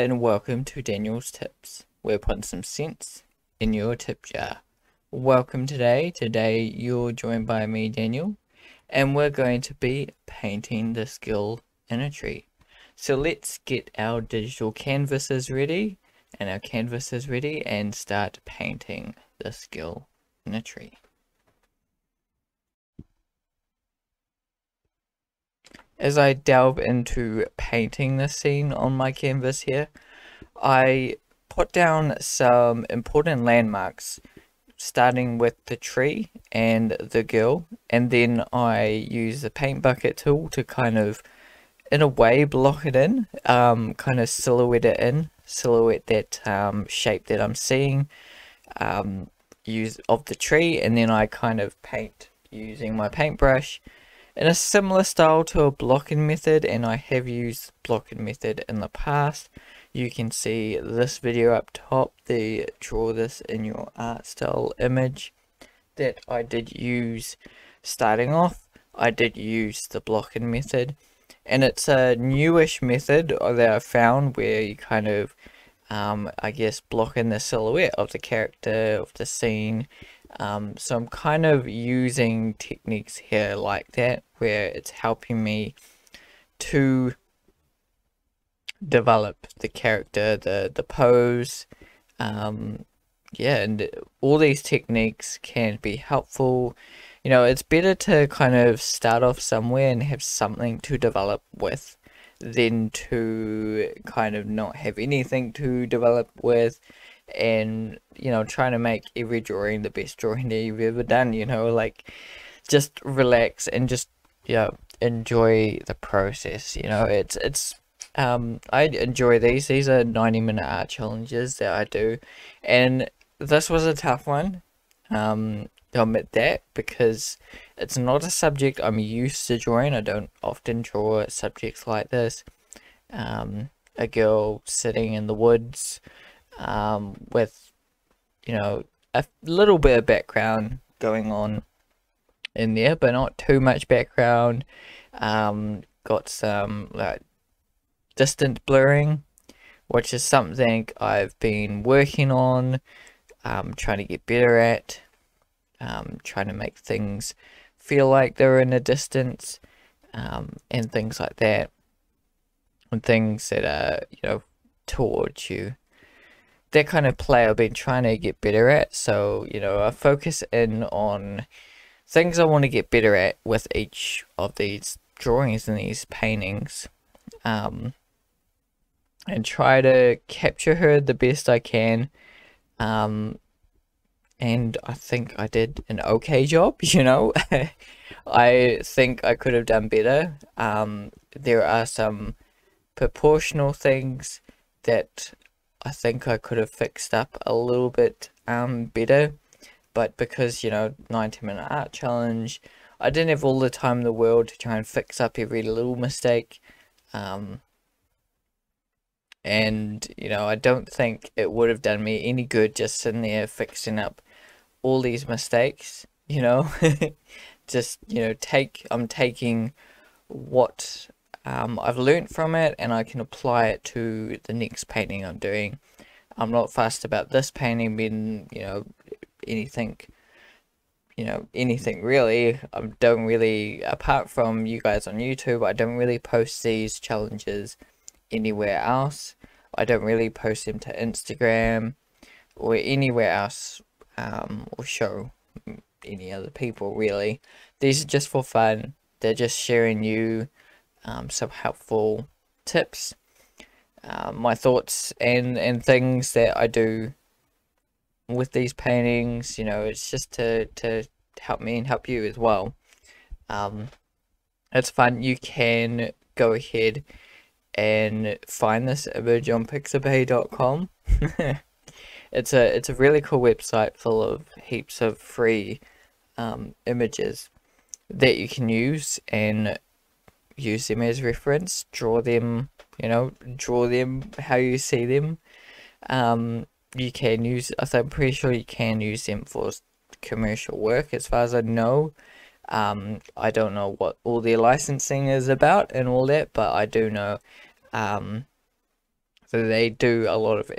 Hi and welcome to Daniel's Tips. We're putting some sense in your tip jar. Welcome today. Today you're joined by me, Daniel, and we're going to be painting the skill in a tree. So let's get our digital canvases ready and start painting the skill in a tree. As I delve into painting this scene on my canvas here, I put down some important landmarks, starting with the tree and the girl, and then I use the paint bucket tool to kind of, in a way, block it in, kind of silhouette it in, silhouette that shape that I'm seeing of the tree, and then I kind of paint using my paintbrush in a similar style to a blocking method, and I have used blocking method in the past. You can see this video up top, the draw this in your art style image that I did use. Starting off, I did use the blocking method, and it's a newish method that I found where you kind of, I guess, block in the silhouette of the character, of the scene. So I'm kind of using techniques here like that, where it's helping me to develop the character, the pose. And all these techniques can be helpful. You know, it's better to kind of start off somewhere and have something to develop with than to kind of not have anything to develop with. And you know, trying to make every drawing the best drawing that you've ever done, you know, like, just relax and just, you know, enjoy the process. You know, I enjoy these are 90-minute art challenges that I do, and this was a tough one, I'll admit that, because it's not a subject I'm used to drawing. I don't often draw subjects like this, a girl sitting in the woods, with, you know, a little bit of background going on in there, but not too much background. Got some like distant blurring, which is something I've been working on, trying to get better at, trying to make things feel like they're in the distance, and things like that, and things that are, you know, towards you. That kind of play I've been trying to get better at. So, you know, I focus in on things I want to get better at with each of these drawings and these paintings, and try to capture her the best I can, and I think I did an okay job, you know. I think I could have done better. There are some proportional things that I think I could have fixed up a little bit better, but because, you know, 90-minute art challenge, I didn't have all the time in the world to try and fix up every little mistake, and, you know, I don't think it would have done me any good just sitting there fixing up all these mistakes, you know. Just, you know, I'm taking what I've learnt from it, and I can apply it to the next painting I'm doing. I'm not fussed about this painting being, you know, anything really. I don't really, apart from you guys on YouTube, I don't really post these challenges anywhere else. I don't really post them to Instagram or anywhere else, or show any other people really. These are just for fun. They're just sharing you some helpful tips, my thoughts and things that I do with these paintings. You know, it's just to help me and help you as well. It's fun. You can go ahead and find this image on pixabay.com. It's a really cool website full of heaps of free images that you can use and use them as reference, draw them, you know, draw them how you see them. You can use, I'm pretty sure you can use them for commercial work as far as I know. I don't know what all their licensing is about and all that, but I do know So they do a lot of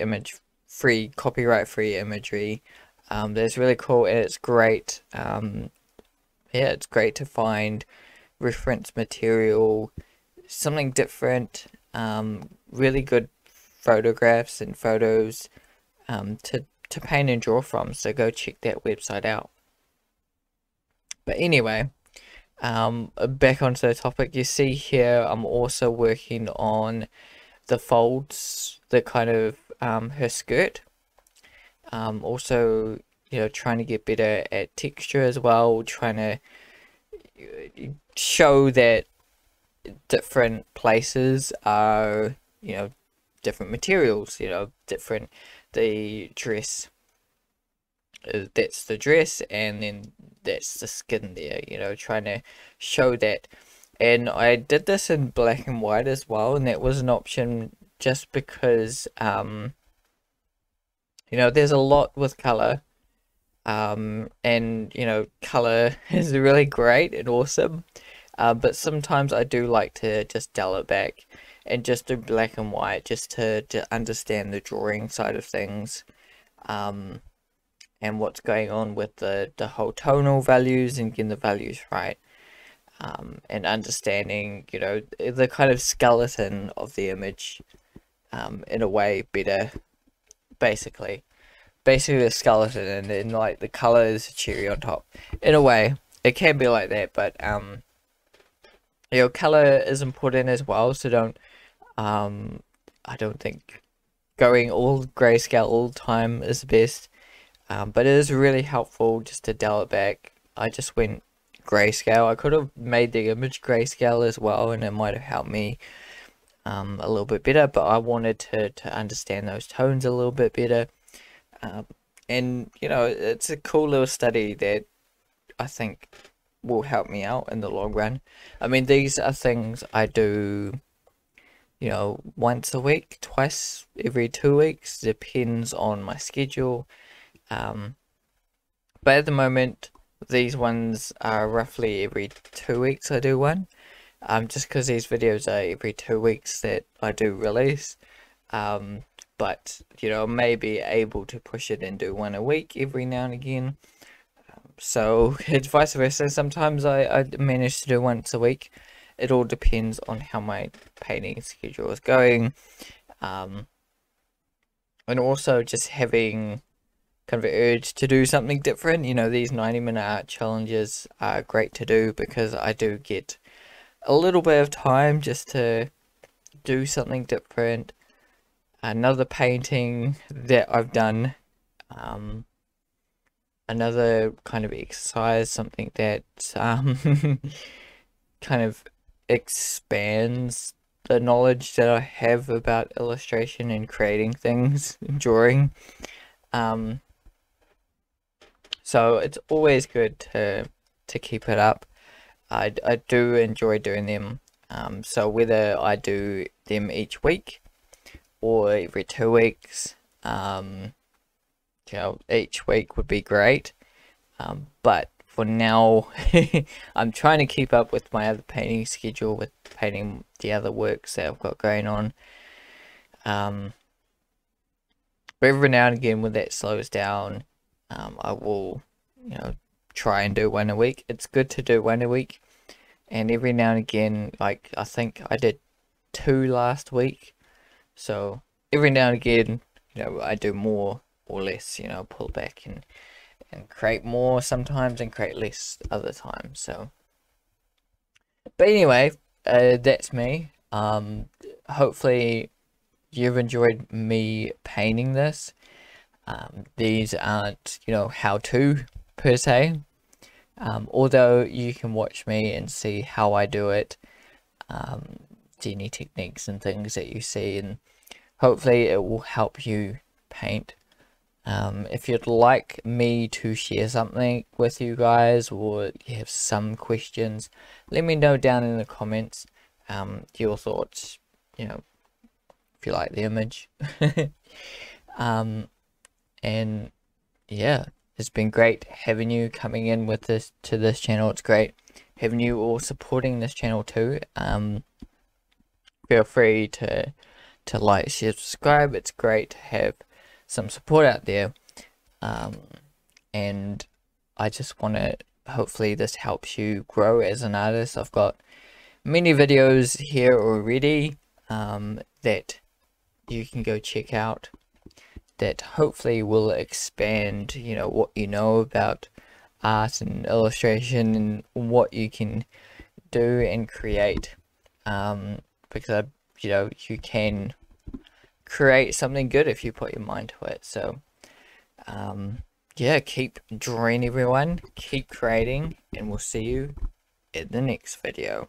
copyright free imagery. That's really cool, and it's great. Yeah, it's great to find reference material, something different, really good photographs and photos to paint and draw from. So go check that website out. But anyway, back onto the topic. You see here I'm also working on the folds, the kind of her skirt. Also, you know, trying to get better at texture as well, trying to show that different places are, you know, different materials, you know, different, the dress, that's the dress, and then that's the skin there, you know, trying to show that. And I did this in black and white as well, and that was an option just because you know, there's a lot with color, and you know, color is really great and awesome, but sometimes I do like to just dial it back and just do black and white, just to understand the drawing side of things, and what's going on with the whole tonal values and getting the values right, and understanding, you know, the kind of skeleton of the image, in a way better, basically the skeleton, and then like the color is a cherry on top. In a way, it can be like that, but you know, color is important as well, so don't, I don't think going all grayscale all the time is the best. But it is really helpful just to dial it back. I just went grayscale. I could have made the image grayscale as well, and it might have helped me a little bit better, but I wanted to understand those tones a little bit better. And, you know, it's a cool little study that I think will help me out in the long run. I mean, these are things I do, you know, once a week, twice every 2 weeks, depends on my schedule. But at the moment, these ones are roughly every 2 weeks I do one, just because these videos are every 2 weeks that I do release, but, you know, I may be able to push it and do one a week every now and again, so it's vice versa. Sometimes I manage to do once a week. It all depends on how my painting schedule is going, and also just having kind of an urge to do something different. You know, these 90-minute art challenges are great to do because I do get a little bit of time just to do something different. Another painting that I've done, another kind of exercise, something that kind of expands the knowledge that I have about illustration and creating things and drawing. So it's always good to keep it up. I do enjoy doing them. So whether I do them each week or every 2 weeks, you know, each week would be great. But for now, I'm trying to keep up with my other painting schedule, with painting the other works that I've got going on. But every now and again, when that slows down, I will, you know, try and do one a week. It's good to do one a week, and every now and again, like I think I did two last week, so every now and again, you know, I do more or less, you know, pull back and create more sometimes and create less other times. So, but anyway, that's me. Hopefully you've enjoyed me painting this. These aren't, you know, how-to per se, although you can watch me and see how I do it, any techniques and things that you see, and hopefully it will help you paint. If you'd like me to share something with you guys, or you have some questions, let me know down in the comments your thoughts, you know, if you like the image. And yeah, it's been great having you coming in with this to this channel. It's great having you all supporting this channel too. Feel free to like, share, subscribe. It's great to have some support out there. And I just want to, hopefully this helps you grow as an artist. I've got many videos here already that you can go check out that hopefully will expand, you know, what you know about art and illustration and what you can do and create, because you know, you can create something good if you put your mind to it. So yeah, keep drawing everyone, keep creating, and we'll see you in the next video.